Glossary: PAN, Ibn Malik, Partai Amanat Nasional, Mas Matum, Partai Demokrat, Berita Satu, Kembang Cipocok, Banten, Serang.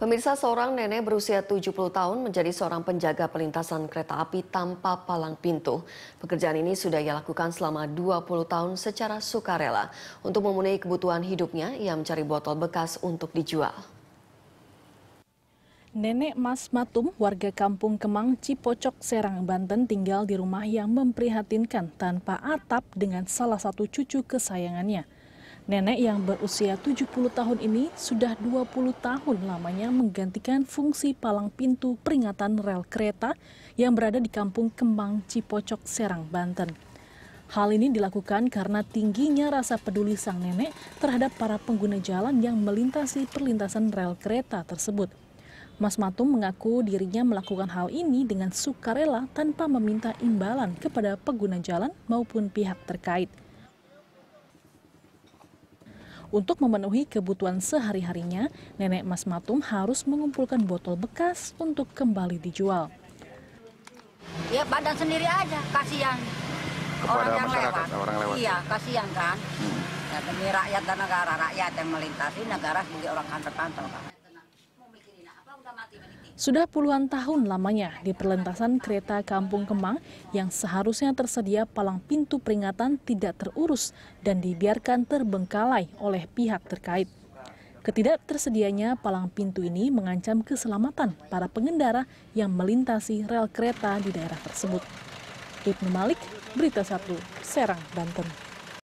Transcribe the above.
Pemirsa, seorang nenek berusia 70 tahun menjadi seorang penjaga pelintasan kereta api tanpa palang pintu. Pekerjaan ini sudah ia lakukan selama 20 tahun secara sukarela. Untuk memenuhi kebutuhan hidupnya, ia mencari botol bekas untuk dijual. Nenek Mas Matum, warga kampung Kembang Cipocok, Serang, Banten, tinggal di rumah yang memprihatinkan tanpa atap dengan salah satu cucu kesayangannya. Nenek yang berusia 70 tahun ini sudah 20 tahun lamanya menggantikan fungsi palang pintu peringatan rel kereta yang berada di kampung Kembang Cipocok, Serang, Banten. Hal ini dilakukan karena tingginya rasa peduli sang nenek terhadap para pengguna jalan yang melintasi perlintasan rel kereta tersebut. Mas Matum mengaku dirinya melakukan hal ini dengan sukarela tanpa meminta imbalan kepada pengguna jalan maupun pihak terkait. Untuk memenuhi kebutuhan sehari-harinya, nenek Mas Matum harus mengumpulkan botol bekas untuk kembali dijual. Ya, badan sendiri aja, kasihan orang yang lewat. Iya, kasihan kan. Ya, demi rakyat dan negara, rakyat yang melintasi negara sebagai orang kantor-kantor. Sudah puluhan tahun lamanya di perlintasan kereta Kampung Kembang yang seharusnya tersedia palang pintu peringatan tidak terurus dan dibiarkan terbengkalai oleh pihak terkait. Ketidaktersedianya palang pintu ini mengancam keselamatan para pengendara yang melintasi rel kereta di daerah tersebut. Ibn Malik, Berita Satu, Serang, Banten.